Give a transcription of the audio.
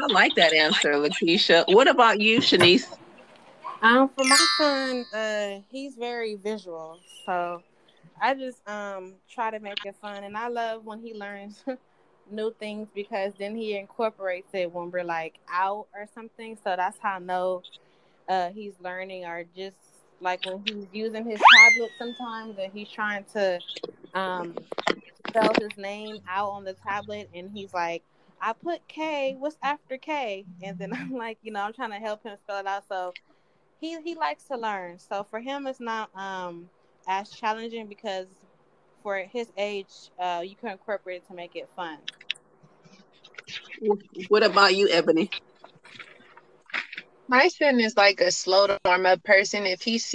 I like that answer, Lakeisha. What about you, Shanice? For my son, he's very visual, so I just try to make it fun, and I love when he learns new things because then he incorporates it when we're like out or something. So that's how I know he's learning, or just like when he's using his tablet sometimes and he's trying to spell his name out on the tablet, and he's like, I put K, what's after K? And then I'm like, I'm trying to help him spell it out. So he likes to learn. So for him, it's not as challenging because for his age, you can incorporate it to make it fun. What about you, Ebony? My son is like a slow to warm up person. If he sees